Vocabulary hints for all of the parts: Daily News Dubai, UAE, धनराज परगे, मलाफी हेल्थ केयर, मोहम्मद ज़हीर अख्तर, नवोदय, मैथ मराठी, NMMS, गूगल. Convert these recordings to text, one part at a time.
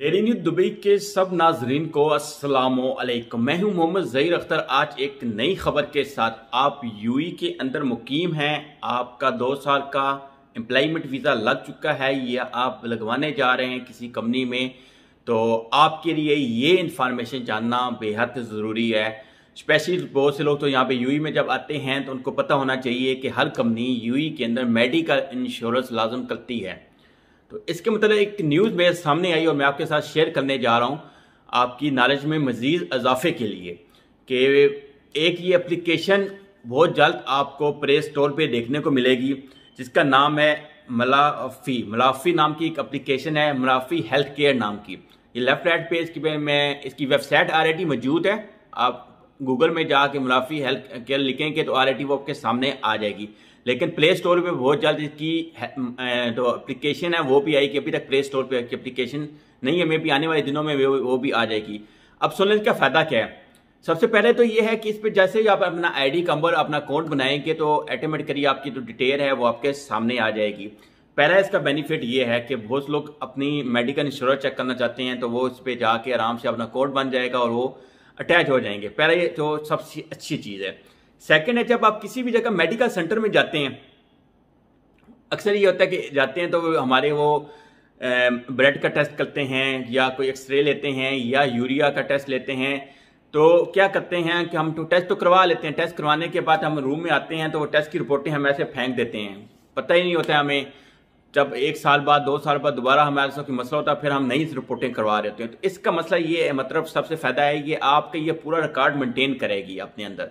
Daily news Dubai के सब नाजरीन को अस्सलामो अलैकुम। मैं हूं मोहम्मद ज़हीर अख्तर। आज एक नई खबर के साथ। आप यूएई के अंदर मुकीम हैं, आपका 2 साल का एम्प्लॉयमेंट वीज़ा लग चुका है या आप लगवाने जा रहे हैं किसी कंपनी में, तो आपके लिए ये इन्फॉर्मेशन जानना बेहद ज़रूरी है। स्पेशली बहुत से लोग तो यहाँ पे यूएई में जब आते हैं तो उनको पता होना चाहिए कि हर कंपनी यूएई के अंदर मेडिकल इंश्योरेंस लाजम करती है। तो इसके मतलब एक न्यूज़ मेरे सामने आई और मैं आपके साथ शेयर करने जा रहा हूँ आपकी नॉलेज में मज़ीद इजाफे के लिए कि एक ये एप्लीकेशन बहुत जल्द आपको प्ले स्टोर पे देखने को मिलेगी जिसका नाम है मलाफी नाम की एक एप्लीकेशन है, मलाफी हेल्थ केयर नाम की। ये लेफ्ट राइट पेज की में इसकी वेबसाइट ऑलरेडी मौजूद है। आप गूगल में जाके मलाफी हेल्थ केयर लिखेंगे तो ऑलरेडी वो आपके सामने आ जाएगी, लेकिन प्ले स्टोर पे बहुत जल्द इसकी जो एप्लीकेशन है वो भी आएगी। अभी तक प्ले स्टोर पे एप्लीकेशन नहीं है, मे भी आने वाले दिनों में वो भी आ जाएगी। अब सुन लें इसका फ़ायदा क्या है। सबसे पहले तो ये है कि इस पर जैसे ही आप अपना आईडी नंबर अपना अकाउंट बनाएंगे तो ऑटोमेटिकली आपकी जो डिटेल है वो आपके सामने आ जाएगी। पहला इसका बेनिफिट ये है कि बहुत लोग अपनी मेडिकल इंश्योरेंस चेक करना चाहते हैं तो वो इस पर जाके आराम से अपना अकाउंट बन जाएगा और वो अटैच हो जाएंगे। पहला ये तो सबसे अच्छी चीज़ है। सेकंड है, जब आप किसी भी जगह मेडिकल सेंटर में जाते हैं, अक्सर ये होता है कि जाते हैं तो हमारे वो ब्लड का टेस्ट करते हैं या कोई एक्सरे लेते हैं या यूरिया का टेस्ट लेते हैं, तो क्या करते हैं कि हम तो टेस्ट तो करवा लेते हैं। टेस्ट करवाने के बाद हम रूम में आते हैं तो वो टेस्ट की रिपोर्टें हम ऐसे फेंक देते हैं, पता ही नहीं होता है हमें। जब 1 साल बाद 2 साल बाद दोबारा हमारे साथ कोई मसला होता है फिर हम नई रिपोर्टें करवा रहे होते हैं। तो इसका मसला ये है, मतलब सबसे फ़ायदा है ये आपका ये पूरा रिकॉर्ड मेंटेन करेगी अपने अंदर,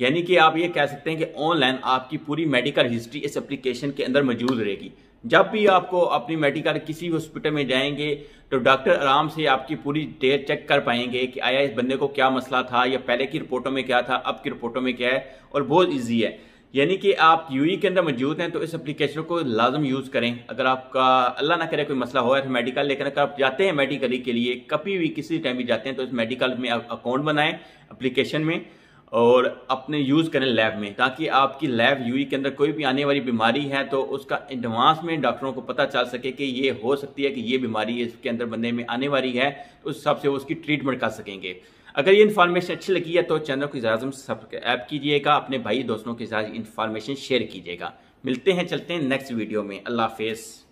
यानी कि आप ये कह सकते हैं कि ऑनलाइन आपकी पूरी मेडिकल हिस्ट्री इस एप्लीकेशन के अंदर मौजूद रहेगी। जब भी आपको अपनी मेडिकल किसी भी हॉस्पिटल में जाएंगे तो डॉक्टर आराम से आपकी पूरी डेट चेक कर पाएंगे कि आया इस बंदे को क्या मसला था, या पहले की रिपोर्टों में क्या था, अब की रिपोर्टों में क्या है, और बहुत ईजी है। यानी कि आप यूएई के अंदर मौजूद हैं तो इस एप्लीकेशन को लाजम यूज़ करें। अगर आपका अल्लाह ना करे कोई मसला हो तो मेडिकल, लेकिन अगर आप जाते हैं मेडिकली के लिए कभी भी किसी टाइम भी जाते हैं तो इस मेडिकल में अकाउंट बनाएं एप्लीकेशन में और अपने यूज़ करें लैब में, ताकि आपकी लैब यूएई के अंदर कोई भी आने वाली बीमारी है तो उसका एडवांस में डॉक्टरों को पता चल सके कि ये हो सकती है कि ये बीमारी इसके अंदर बंदे में आने वाली है, तो उस हिसाब से वो उसकी ट्रीटमेंट कर सकेंगे। अगर ये इन्फॉर्मेशन अच्छी लगी है तो चैनल को ज़्यादा सब्सक्राइब कीजिएगा, अपने भाई दोस्तों के साथ इन्फॉर्मेशन शेयर कीजिएगा। मिलते हैं, चलते हैं नेक्स्ट वीडियो में। अल्लाह हाफिज़।